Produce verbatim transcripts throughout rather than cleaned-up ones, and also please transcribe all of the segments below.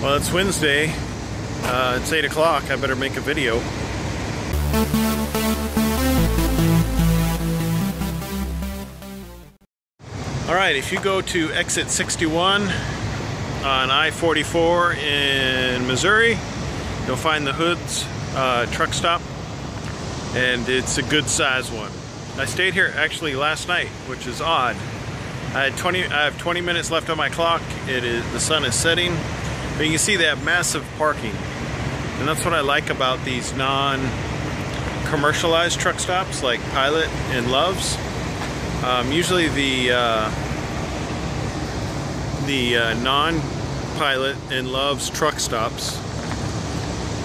Well, it's Wednesday. Uh, it's eight o'clock. I better make a video. Alright, if you go to exit sixty-one on I forty-four in Missouri, you'll find the Hood's uh, truck stop, and it's a good size one. I stayed here actually last night, which is odd. I had twenty. I have twenty minutes left on my clock. It is the sun is setting, but you can see they have massive parking, and that's what I like about these non-commercialized truck stops like Pilot and Loves. Um, usually the uh, the uh, non-Pilot and Loves truck stops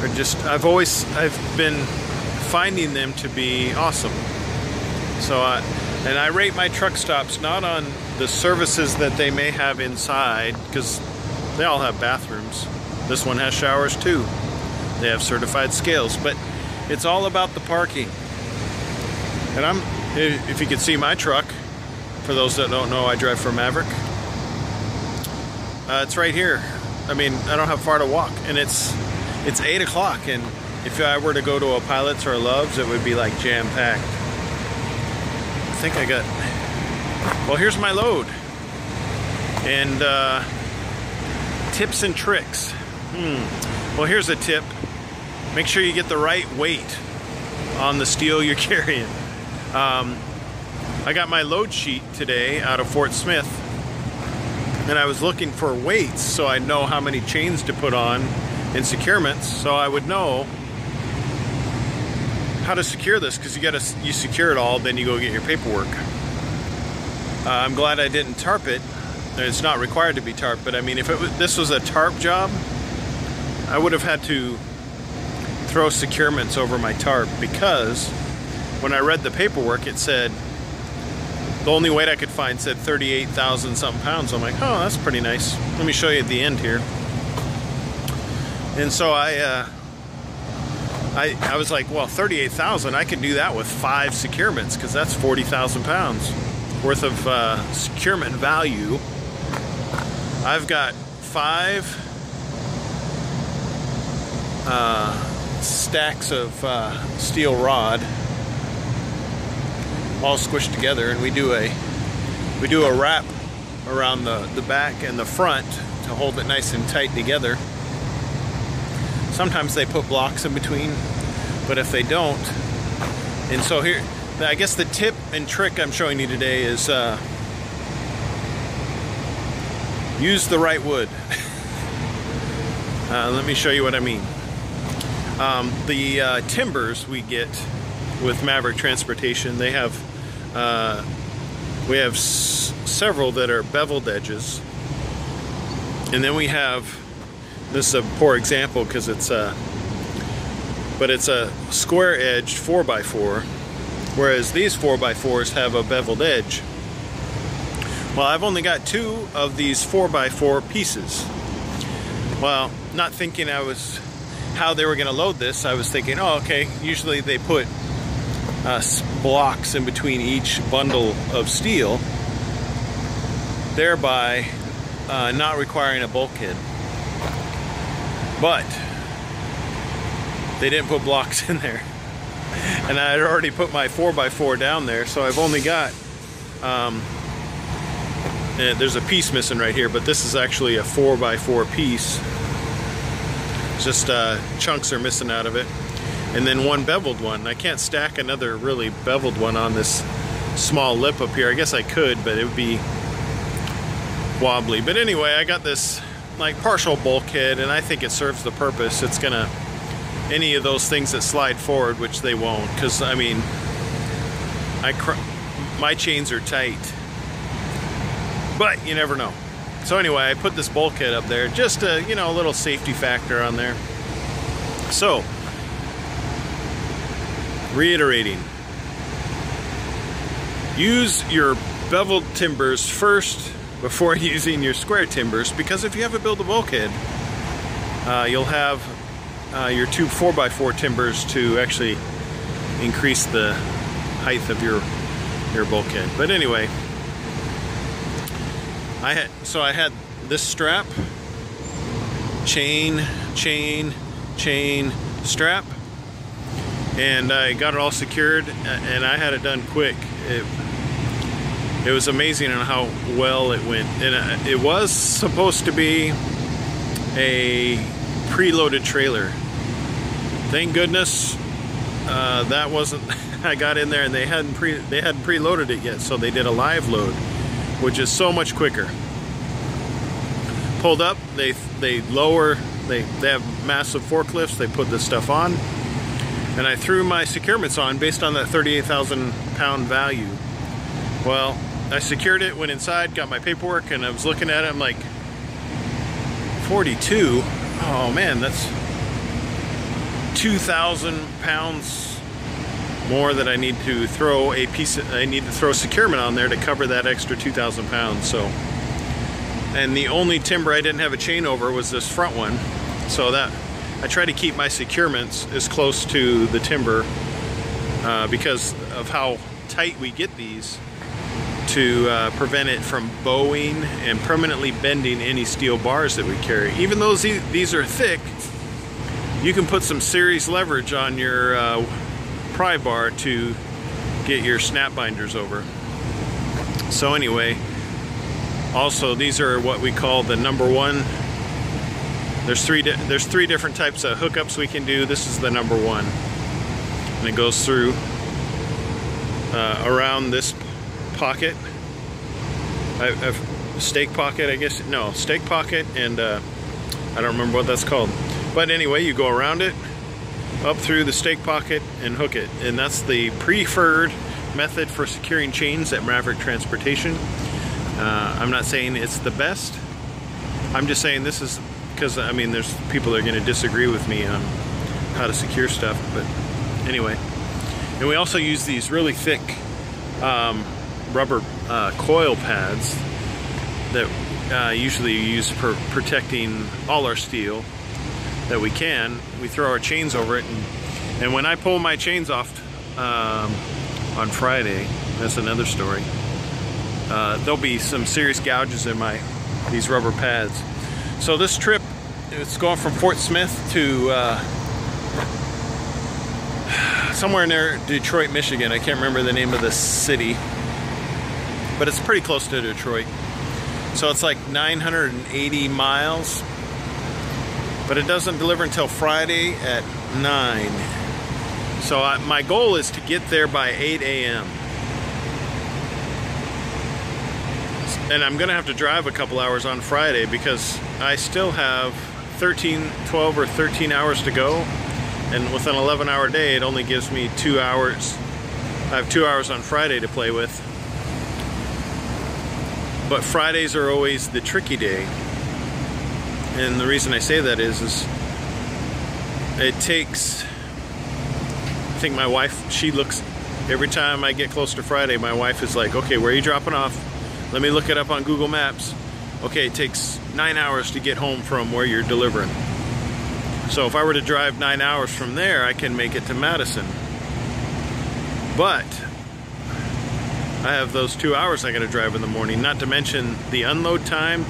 are just. I've always I've been finding them to be awesome. So I. And I rate my truck stops not on the services that they may have inside, because they all have bathrooms. This one has showers too. They have certified scales, but it's all about the parking. And I'm, if you can see my truck, for those that don't know, I drive for Maverick. Uh, it's right here. I mean, I don't have far to walk, and it's it's eight o'clock. And if I were to go to a Pilot's or a Love's, it would be like jam packed. I think I got, well, here's my load, and uh, tips and tricks. Hmm. Well, here's a tip: make sure you get the right weight on the steel you're carrying. Um, I got my load sheet today out of Fort Smith, and I was looking for weights so I know how many chains to put on and securements, so I would know how to secure this, because you gotta you secure it all, then you go get your paperwork. Uh, I'm glad I didn't tarp it. It's not required to be tarped, but I mean, if it was, this was a tarp job, I would have had to throw securements over my tarp, because when I read the paperwork, it said the only weight I could find said thirty-eight thousand something pounds. I'm like, oh, that's pretty nice. Let me show you at the end here. And so I. Uh, I, I was like, well, thirty-eight thousand, I could do that with five securements, because that's forty thousand pounds worth of uh, securement value. I've got five uh, stacks of uh, steel rod all squished together, and we do a we do a wrap around the, the back and the front to hold it nice and tight together. Sometimes they put blocks in between, but if they don't, and so here, I guess the tip and trick I'm showing you today is uh, use the right wood. uh, let me show you what I mean. Um, the uh, timbers we get with Maverick Transportation, they have, uh, we have s several that are beveled edges, and then we have. This is a poor example because it's a, but it's a square-edged four by four, whereas these four by fours have a beveled edge. Well, I've only got two of these four by four pieces. Well, not thinking I was, how they were going to load this, I was thinking, oh, okay, usually they put uh, blocks in between each bundle of steel, thereby uh, not requiring a bulkhead. But they didn't put blocks in there, and I had already put my four by four down there, so I've only got um, there's a piece missing right here, but this is actually a four by four piece. It's just uh, chunks are missing out of it, and then one beveled one. I can't stack another really beveled one on this small lip up here. I guess I could, but it would be wobbly. But anyway, I got this like partial bulkhead, and I think it serves the purpose. It's gonna, any of those things that slide forward, which they won't, because I mean, I cr my chains are tight, but you never know. So anyway, I put this bulkhead up there, just a, you know, a little safety factor on there. So reiterating, use your beveled timbers first before using your square timbers, because if you have a build a bulkhead, uh, you'll have uh, your two four by four timbers to actually increase the height of your your bulkhead. But anyway, I had so I had this strap chain, chain, chain, strap, and I got it all secured, and I had it done quick. It, it was amazing on how well it went. And it was supposed to be a preloaded trailer. Thank goodness uh, that wasn't. I got in there and they hadn't pre they hadn't preloaded it yet, so they did a live load, which is so much quicker. Pulled up, they they lower, they they have massive forklifts. They put this stuff on, and I threw my securements on based on that thirty-eight thousand pound value. Well, I secured it, went inside, got my paperwork, and I was looking at it. I'm like, forty-two. Oh man, that's two thousand pounds. More that I need to throw a piece of, I need to throw securement on there to cover that extra two thousand pounds. So, and the only timber I didn't have a chain over was this front one, so that I try to keep my securements as close to the timber uh, because of how tight we get these to uh, prevent it from bowing and permanently bending any steel bars that we carry. Even though these are thick, you can put some serious leverage on your uh, pry bar to get your snap binders over. So anyway, also these are what we call the number one. There's three there's three different types of hookups we can do. This is the number one, and it goes through uh, around this pocket. I, I've stake pocket, I guess. No, stake pocket, and uh, I don't remember what that's called. But anyway, you go around it, up through the stake pocket, and hook it. And that's the preferred method for securing chains at Maverick Transportation. Uh, I'm not saying it's the best. I'm just saying this is, because I mean there's people that are going to disagree with me on how to secure stuff, but anyway. And we also use these really thick um, rubber uh, coil pads that uh, usually use for protecting all our steel that we can. We throw our chains over it, and, and when I pull my chains off um, on Friday, that's another story, uh, there'll be some serious gouges in my these rubber pads. So this trip, it's going from Fort Smith to uh, somewhere near Detroit, Michigan. I can't remember the name of the city, but it's pretty close to Detroit. So it's like nine hundred eighty miles. But it doesn't deliver until Friday at nine. So I, my goal is to get there by eight A M And I'm going to have to drive a couple hours on Friday because I still have thirteen, twelve or thirteen hours to go. And with an eleven hour day, it only gives me two hours. I have two hours on Friday to play with. But Fridays are always the tricky day. And the reason I say that is, is it takes, I think my wife, she looks, every time I get close to Friday, my wife is like, okay, where are you dropping off? Let me look it up on Google Maps. Okay, it takes nine hours to get home from where you're delivering. So if I were to drive nine hours from there, I can make it to Madison. But I have those two hours I gotta drive in the morning, not to mention the unload time.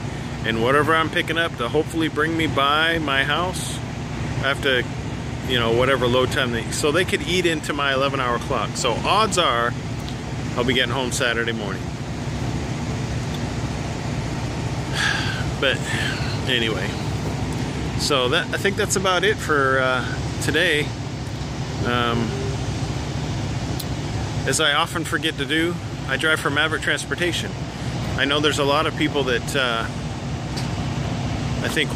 And whatever I'm picking up to hopefully bring me by my house, I have to, you know, whatever load time they, so they could eat into my eleven hour clock. So odds are I'll be getting home Saturday morning. But anyway, so that, I think that's about it for uh, today. Um, as I often forget to do, I drive for Maverick Transportation. I know there's a lot of people that, uh, I think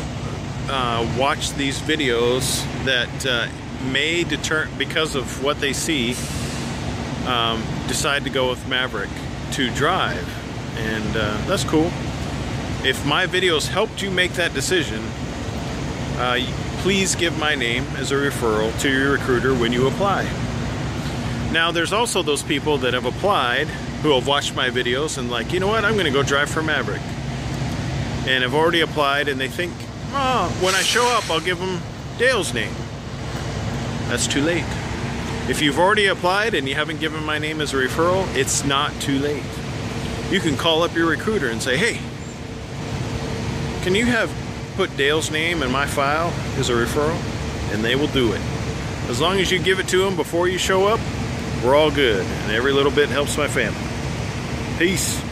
uh, watch these videos that uh, may deter, because of what they see, um, decide to go with Maverick to drive, and uh, that's cool. If my videos helped you make that decision, uh, please give my name as a referral to your recruiter when you apply. Now there's also those people that have applied who have watched my videos and like, you know what, I'm gonna go drive for Maverick. And I've already applied, and they think, oh, when I show up, I'll give them Dale's name. That's too late. If you've already applied and you haven't given my name as a referral, it's not too late. You can call up your recruiter and say, hey, can you have put Dale's name in my file as a referral, and they will do it. As long as you give it to them before you show up, we're all good, and every little bit helps my family. Peace.